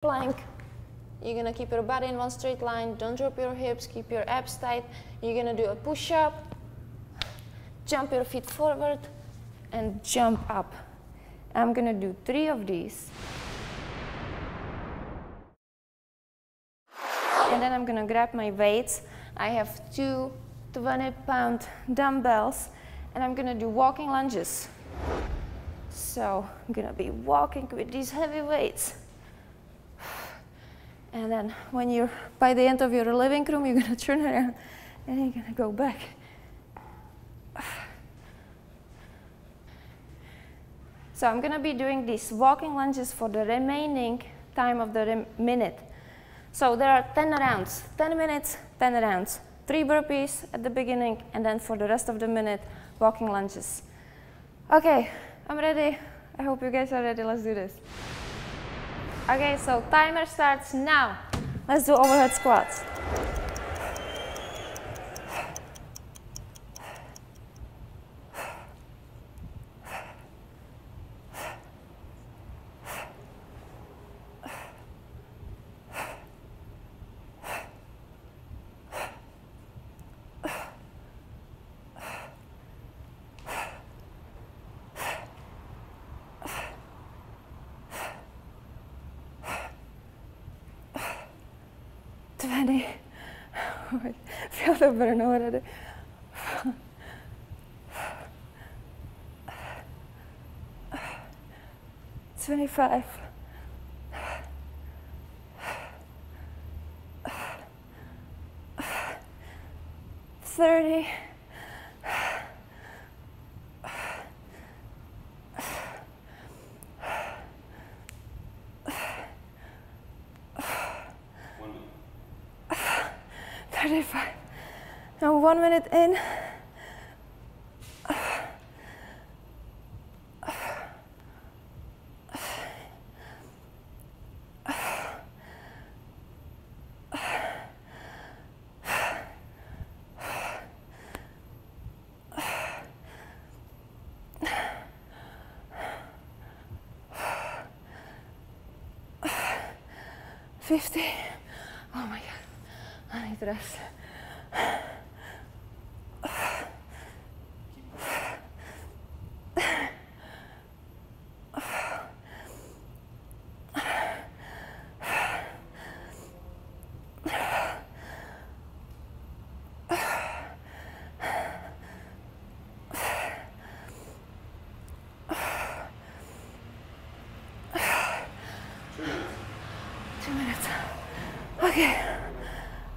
Plank. You're gonna keep your body in one straight line. Don't drop your hips, keep your abs tight. You're gonna do a push-up. Jump your feet forward and jump up. I'm gonna do 3 of these. And then I'm gonna grab my weights. I have 2 20-pound dumbbells and I'm gonna do walking lunges. So I'm gonna be walking with these heavy weights. And then when you're by the end of your living room, you're gonna turn around and you're gonna go back. So I'm gonna be doing these walking lunges for the remaining time of the minute. So there are 10 rounds, 10 minutes, 10 rounds. 3 burpees at the beginning and then for the rest of the minute, walking lunges. Okay, I'm ready. I hope you guys are ready. Let's do this. Okay, so timer starts now. Let's do overhead squats. Feel the burn already. It's 25. 30. 35. Now 1 minute in. Rest.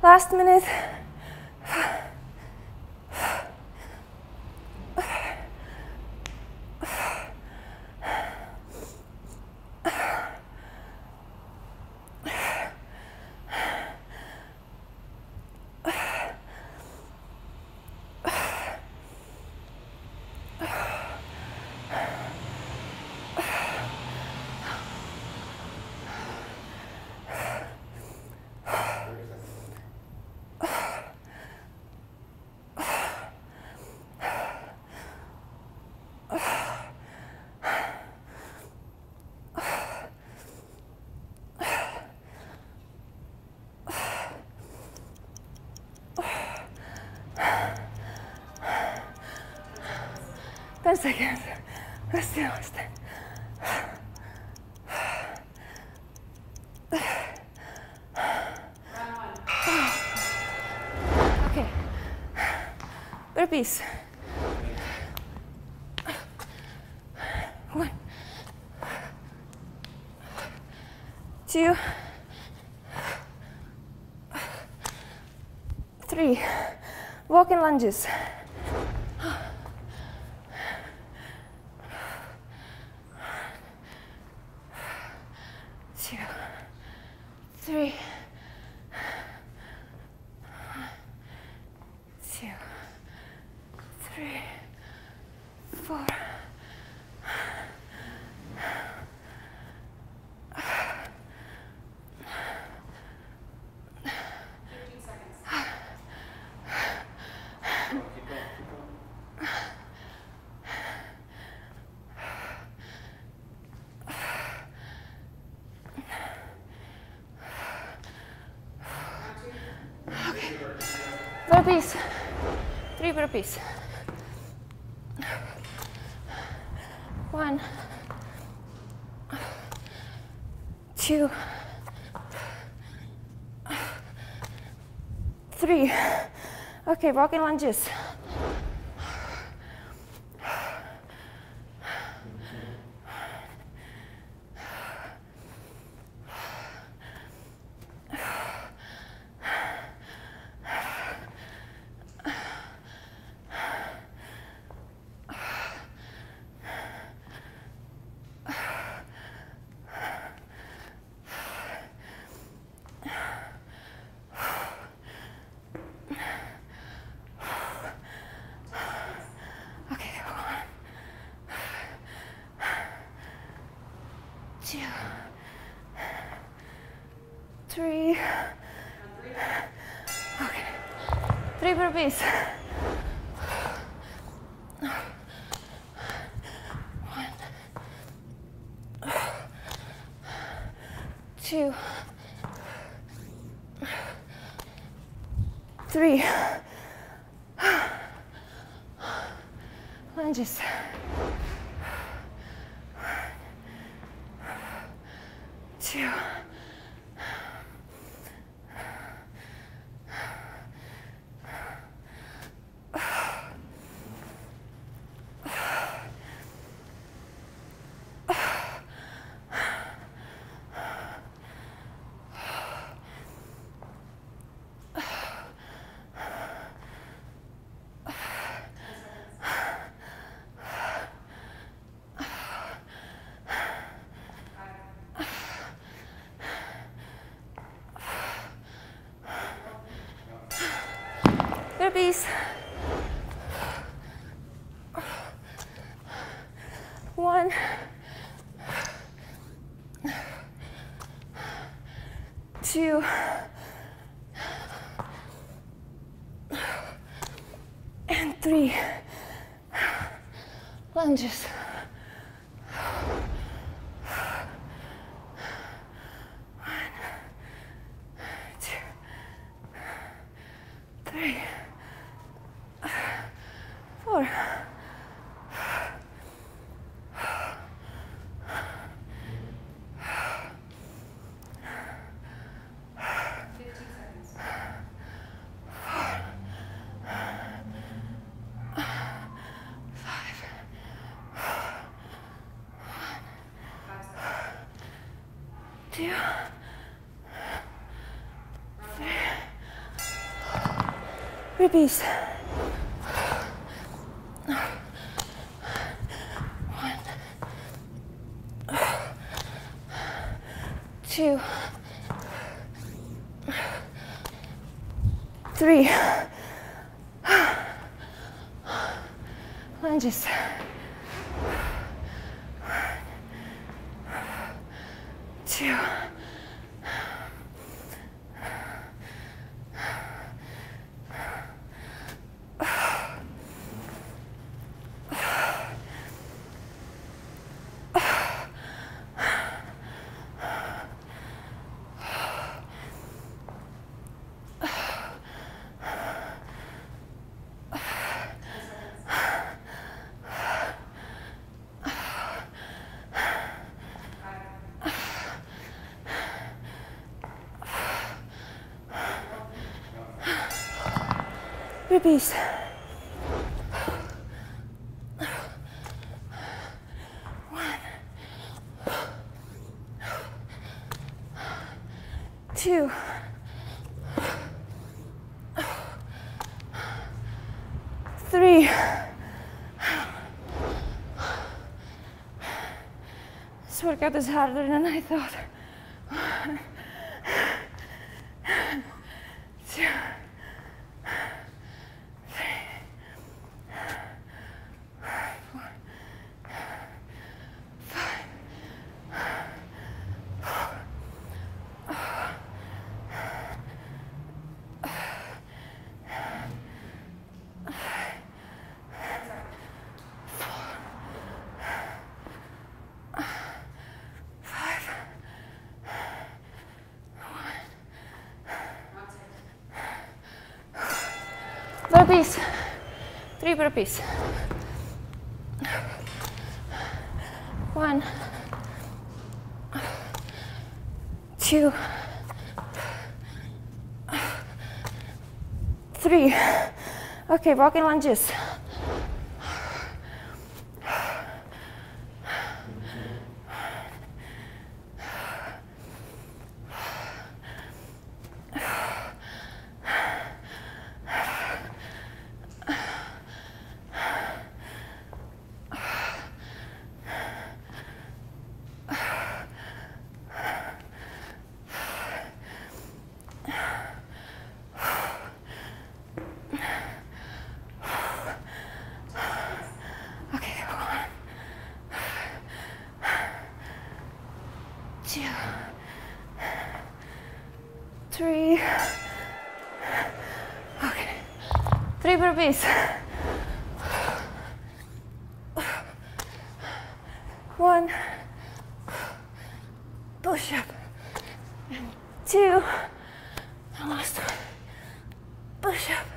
Last minute. Seconds. Let's do it. Okay. Burpees. 1, 2, 3. Walking lunges. 3, 2, 3, 4. 15 seconds. Keep going, keep going. burpees, 3 burpees. 1, 2, 3. Okay, walking lunges. Burpees. 1, 2, 3. Lunges. 2. 1, 2, and 3 lunges. 1, 2, 3, 4. 2, 3 burpees. 1, 2, 3 lunges. 1, 2, 3. This workout is harder than I thought. 1, 2. per piece, 3 per piece. 1, 2, 3. Okay, walking lunges. Piece. 1, push up, and 2, and last one, push up,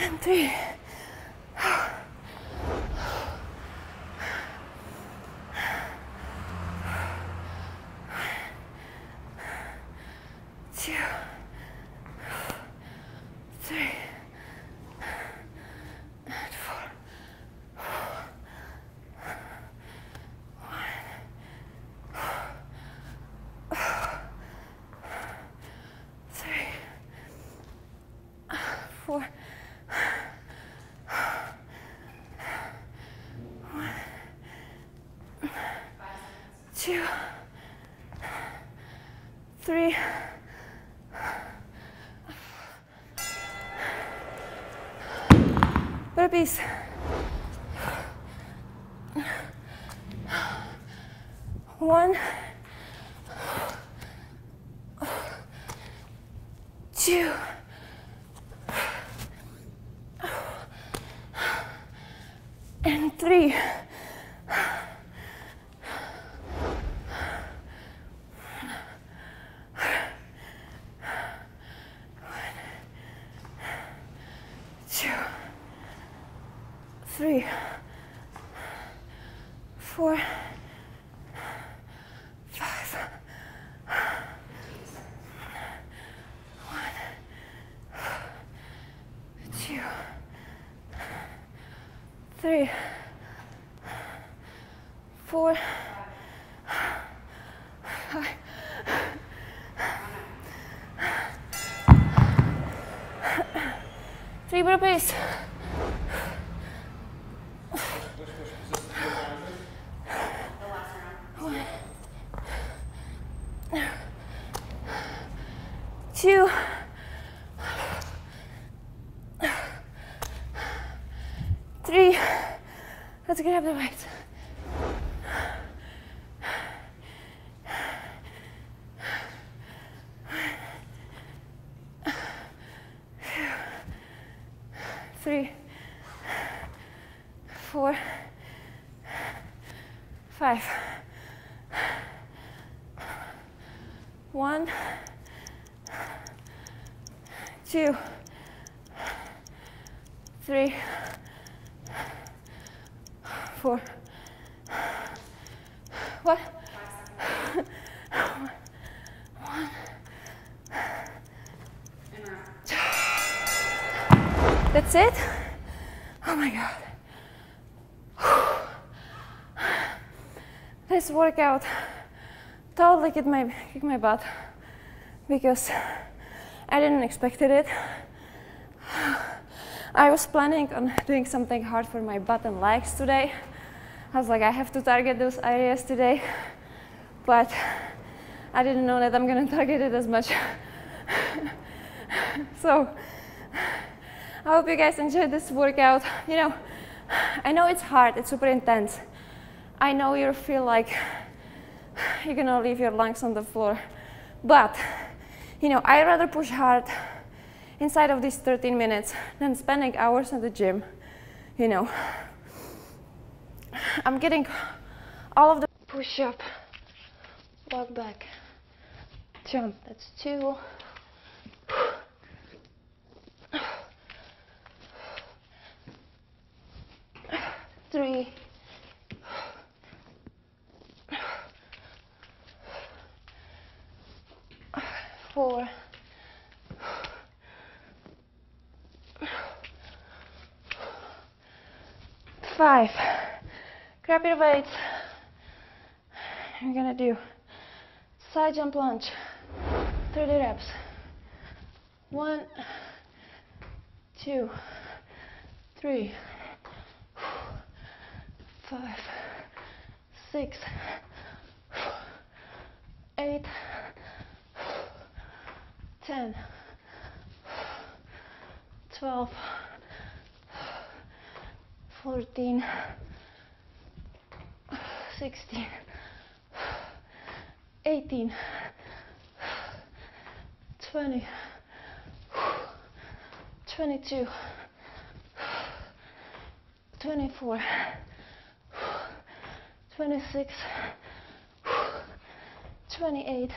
and 3. Burpees. 1, 2. And 3. Burpees. 1, 2. 3. Let's grab the weights. 5. 1, 2, 3, 4. What? 1. That's it? Oh my God. This workout totally kicked my butt because I didn't expect it. I was planning on doing something hard for my butt and legs today. I was like, I have to target those areas today, but I didn't know that I'm gonna target it as much. So I hope you guys enjoyed this workout. You know, I know it's hard, it's super intense. I know you feel like you're gonna leave your lungs on the floor, but you know, I'd rather push hard inside of these 13 minutes than spending hours at the gym. You know, I'm getting all of the push up, walk back, jump. That's 2. 4. Five. Grab your weights. You're gonna do side jump lunge, 30 reps. 1, 2, 3, 4, 5, 6, 8, 10, 12, 14, 16, 18, 20, 24, 26, 28,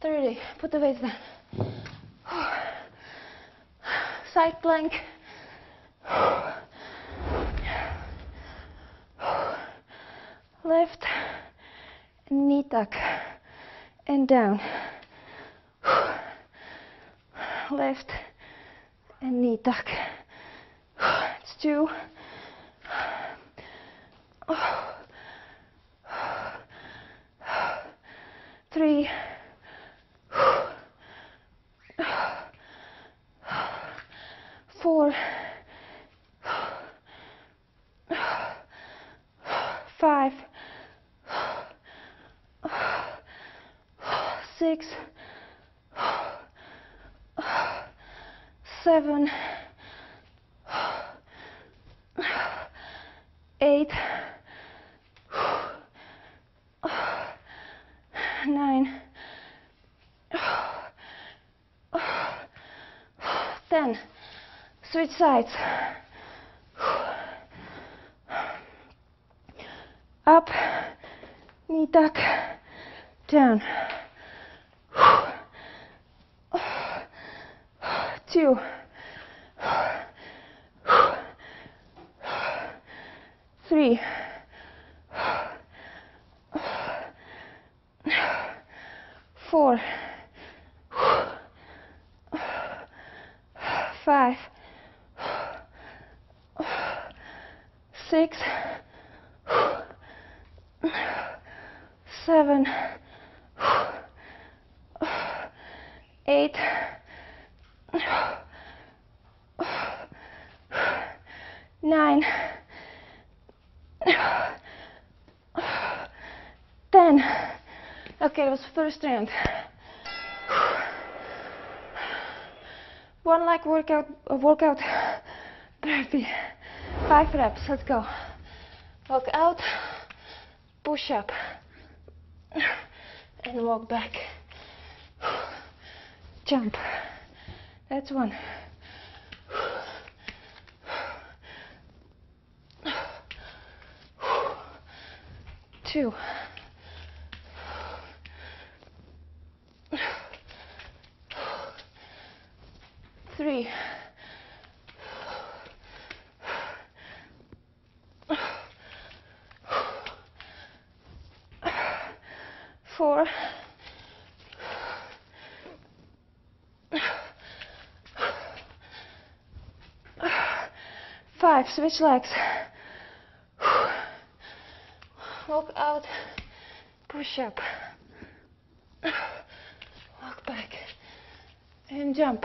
30. Put the weights down. Side plank. Left knee tuck and down. Left and knee tuck. It's 2. Oh. 3. 4. 5. 6. 7. 8. 9. 10. Switch sides. Up, knee tuck, down. 2. 3. 4. 5. 6. 7. 8. 9. 10. Okay, it was first round. One leg workout, burpee. 5 reps, let's go. Walk out, push up, and walk back. Jump. That's 1. 2. 3. 4. 5. Switch legs. Walk out, push up, walk back, and jump.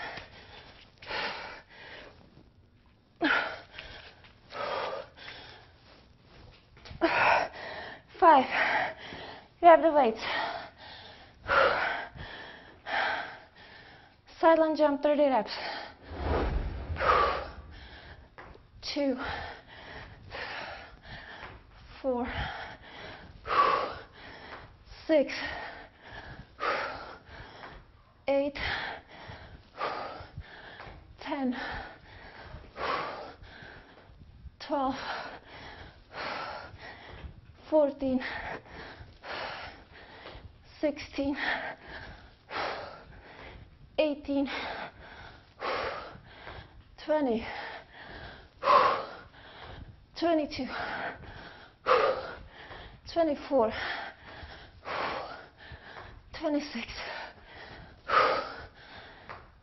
5. Grab the weights. Side lunge jump, 30 reps. 2. 4. 6. 8. 15, 16, 18, 20, 22, 24, 26,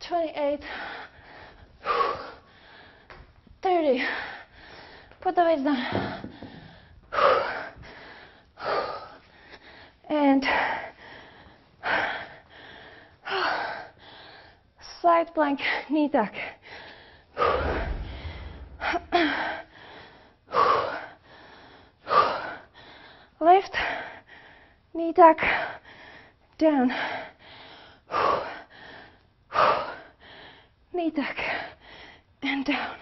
28, 30. Put the weights down. And side plank, knee tuck. Lift, knee tuck, down. Knee tuck, and down.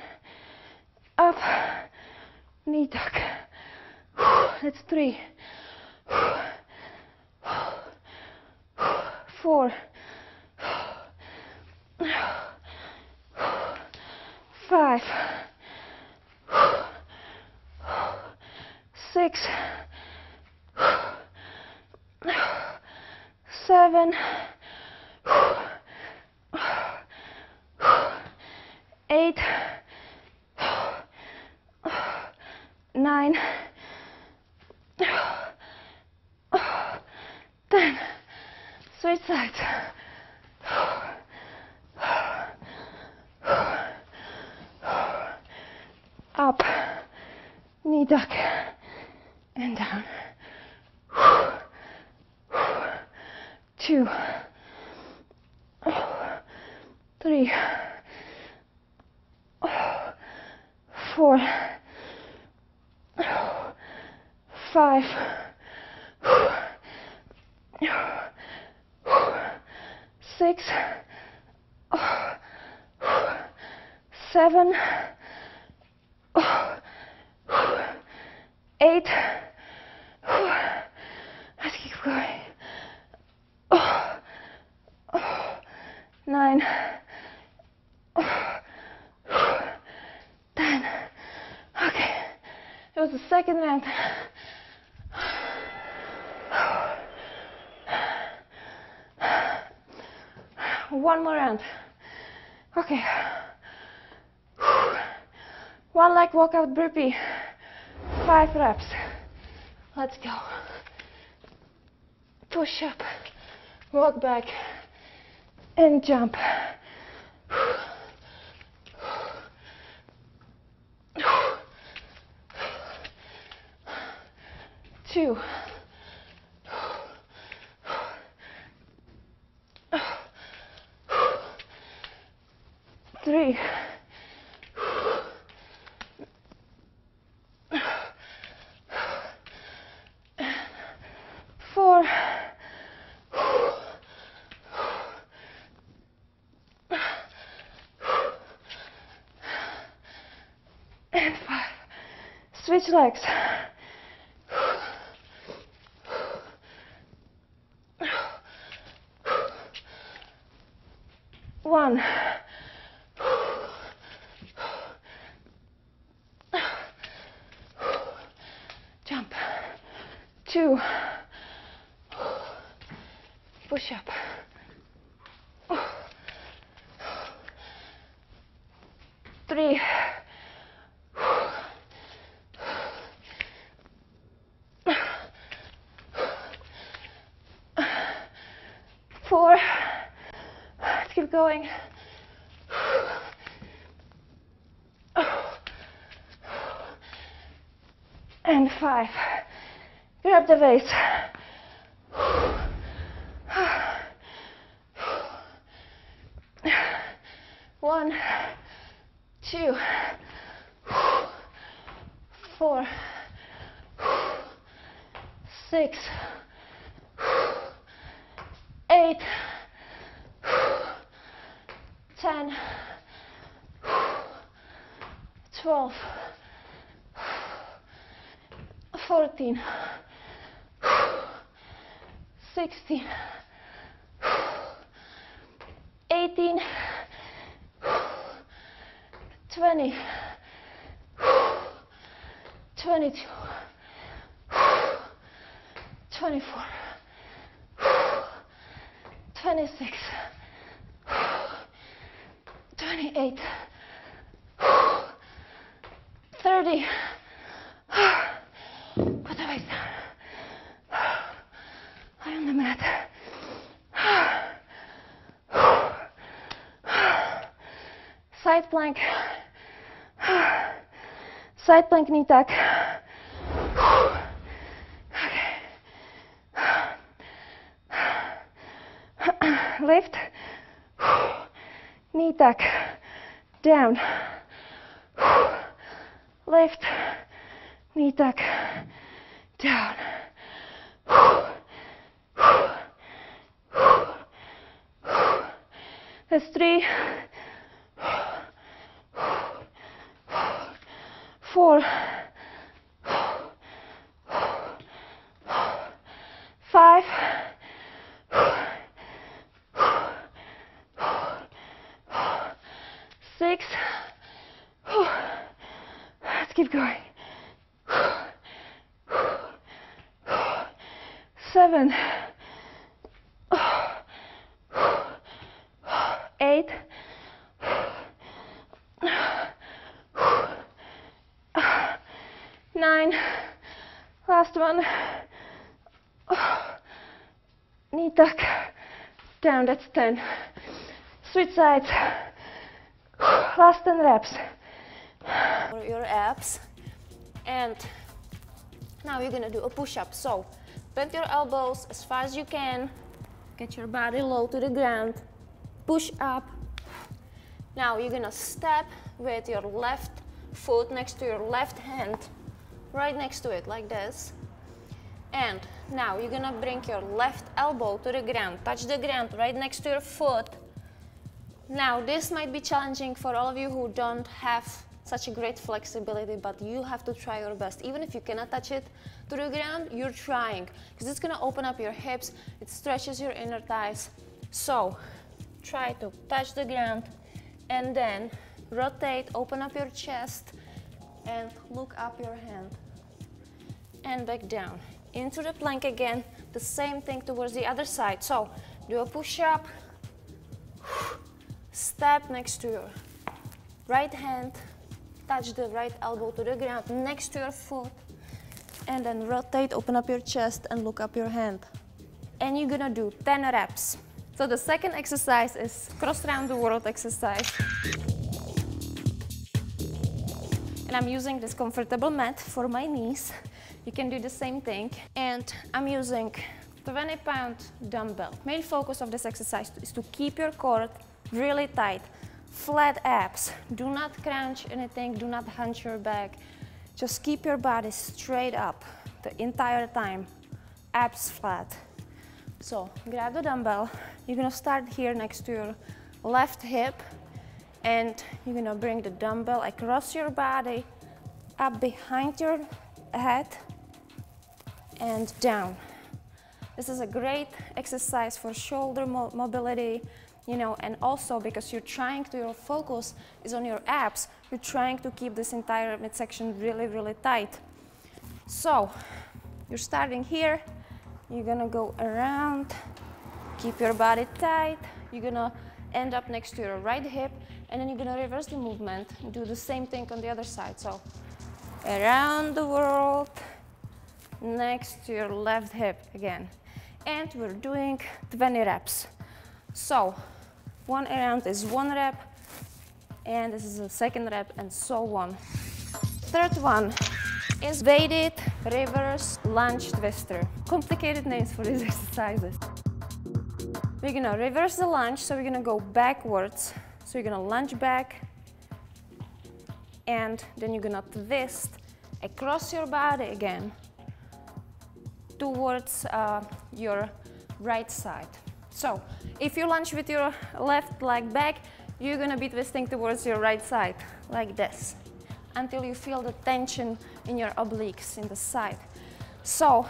Up, knee tuck. That's 3. 4, 5, 6, 7, 8, 9, 10. Switch sides. Up, knee duck, and down. 7, 8, let's keep going, 9, 10, okay, it was the second round. One more round. Okay. One leg walkout burpee. 5 reps. Let's go. Push up, walk back, and jump. Two. 3, 4, 5, switch legs. Push up. 3. 4. Let's keep going. 5. Grab the waist. Fourteen, 16, 18, 20, 22, 24, 26, 28, 30, put the waist down. Ayağımda bırak. Side plank. Side plank knee tuck. Lift, knee tuck, down, lift, knee tuck, down, that's 3, 4, 5, 6, let's keep going, 7, 8, 9, last one, knee tuck, down, that's 10, switch sides. Last 10 reps. For your abs. And now you're gonna do a push-up. So bend your elbows as far as you can. Get your body low to the ground. Push up. Now you're gonna step with your left foot next to your left hand. Right next to it, like this. And now you're gonna bring your left elbow to the ground. Touch the ground right next to your foot. Now, this might be challenging for all of you who don't have such a great flexibility, but you have to try your best. Even if you cannot touch it to the ground, you're trying, because it's gonna open up your hips, it stretches your inner thighs. So, try to touch the ground and then rotate, open up your chest and look up your hand. And back down. Into the plank again, the same thing towards the other side. So, do a push-up. Step next to your right hand, touch the right elbow to the ground next to your foot, and then rotate, open up your chest and look up your hand. And you're gonna do 10 reps. So the second exercise is cross round the world exercise. And I'm using this comfortable mat for my knees. You can do the same thing. And I'm using 20-pound dumbbell. Main focus of this exercise is to keep your core really tight, flat abs, do not crunch anything, do not hunch your back, just keep your body straight up the entire time, abs flat. So grab the dumbbell, you're gonna start here next to your left hip and you're gonna bring the dumbbell across your body, up behind your head and down. This is a great exercise for shoulder mobility, you know, and also because you're trying to, your focus is on your abs, you're trying to keep this entire midsection really, really tight. So, you're starting here, you're gonna go around, keep your body tight, you're gonna end up next to your right hip, and then you're gonna reverse the movement, do the same thing on the other side. So, around the world, next to your left hip again. And we're doing 20 reps. So, one round is one rep, and this is the second rep, and so on. Third one is weighted reverse lunge twister. Complicated names for these exercises. We're gonna reverse the lunge, so we're gonna go backwards. So you're gonna lunge back, and then you're gonna twist across your body again towards your right side. So, if you lunge with your left leg back, you're gonna be twisting towards your right side, like this, until you feel the tension in your obliques, in the side. So,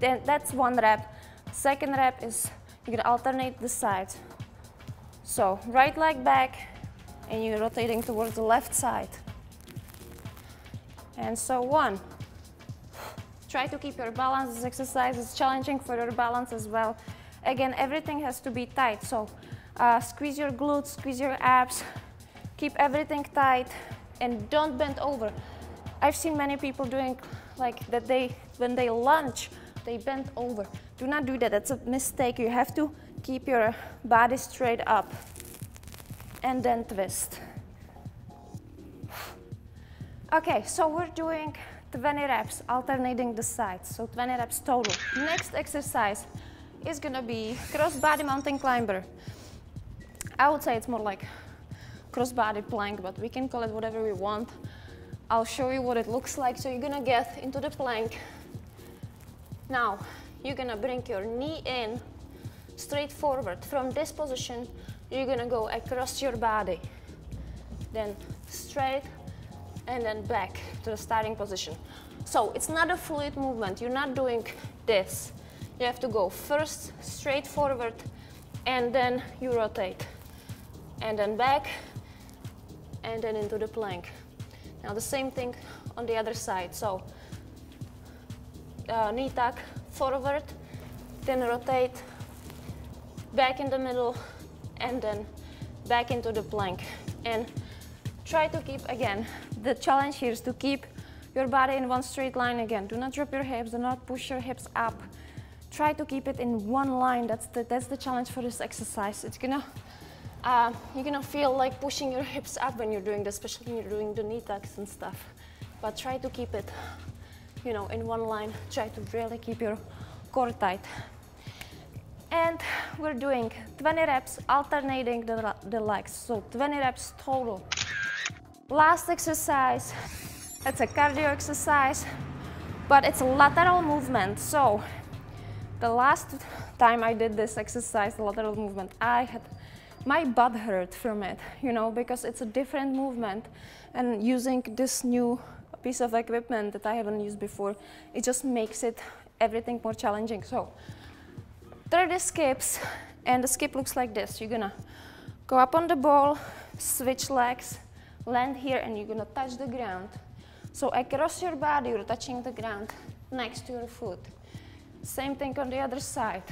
then that's one rep. Second rep is, you're gonna alternate the sides. So, right leg back, and you're rotating towards the left side. And so on. Try to keep your balance. This exercise is challenging for your balance as well. Again, everything has to be tight, so squeeze your glutes, squeeze your abs, keep everything tight and don't bend over. I've seen many people doing like that, when they lunge, they bend over. Do not do that, that's a mistake. You have to keep your body straight up and then twist. Okay, so we're doing 20 reps, alternating the sides, so 20 reps total. Next exercise is gonna be cross-body mountain climber. I would say it's more like cross-body plank, but we can call it whatever we want. I'll show you what it looks like. So you're gonna get into the plank. Now, you're gonna bring your knee in straight forward. From this position, you're gonna go across your body, then straight and then back to the starting position. So it's not a fluid movement. You're not doing this. You have to go first straight forward and then you rotate and then back and then into the plank. Now the same thing on the other side. So knee tuck forward, then rotate, back in the middle and then back into the plank. And try to keep, again, the challenge here is to keep your body in one straight line again. Do not drop your hips, do not push your hips up. Try to keep it in one line. That's the challenge for this exercise. It's gonna, you're gonna feel like pushing your hips up when you're doing this, especially when you're doing the knee tucks and stuff. But try to keep it, you know, in one line. Try to really keep your core tight. And we're doing 20 reps, alternating the legs. So 20 reps total. Last exercise. It's a cardio exercise, but it's a lateral movement. So the last time I did this exercise, the lateral movement, I had my butt hurt from it, you know, because it's a different movement, and using this new piece of equipment that I haven't used before, it just makes it everything more challenging. So 30 skips, and the skip looks like this. You're gonna go up on the ball, switch legs, land here, and you're gonna touch the ground. So across your body, you're touching the ground next to your foot. Same thing on the other side.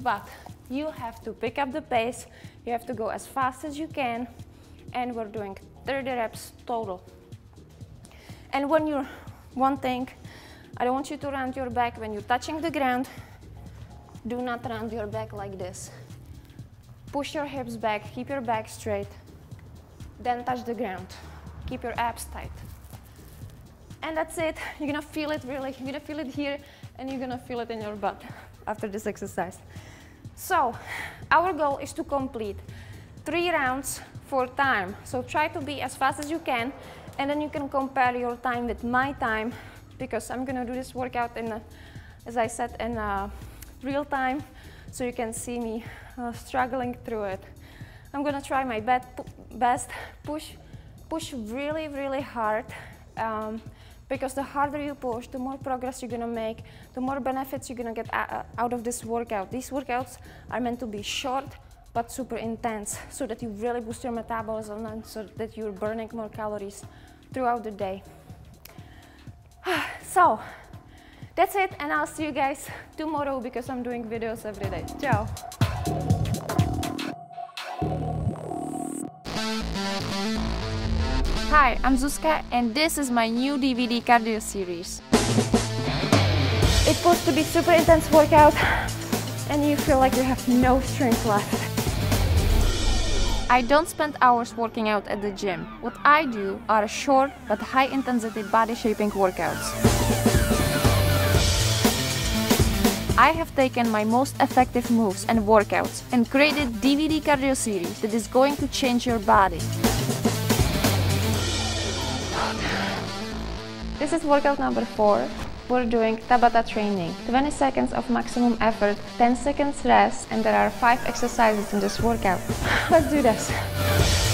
But you have to pick up the pace, you have to go as fast as you can, and we're doing 30 reps total. And when you're, one thing, I don't want you to round your back when you're touching the ground. Do not round your back like this. Push your hips back, keep your back straight, then touch the ground. Keep your abs tight. And that's it. You're gonna feel it really. You're gonna feel it here, and you're gonna feel it in your butt after this exercise. So, our goal is to complete 3 rounds for time. So try to be as fast as you can, and then you can compare your time with my time, because I'm gonna do this workout in, as I said, in real time, so you can see me struggling through it. I'm gonna try my best. Push really, really hard. Because the harder you push, the more progress you're gonna make, the more benefits you're gonna get out of this workout. These workouts are meant to be short but super intense, so that you really boost your metabolism and so that you're burning more calories throughout the day. So that's it, and I'll see you guys tomorrow because I'm doing videos every day. Ciao! Hi, I'm Zuska, and this is my new DVD cardio series. It's supposed to be super intense workout, and you feel like you have no strength left. I don't spend hours working out at the gym. What I do are short but high intensity body shaping workouts. I have taken my most effective moves and workouts and created DVD cardio series that is going to change your body. This is workout number 4. We're doing Tabata training. 20 seconds of maximum effort, 10 seconds rest, and there are 5 exercises in this workout. Let's do this.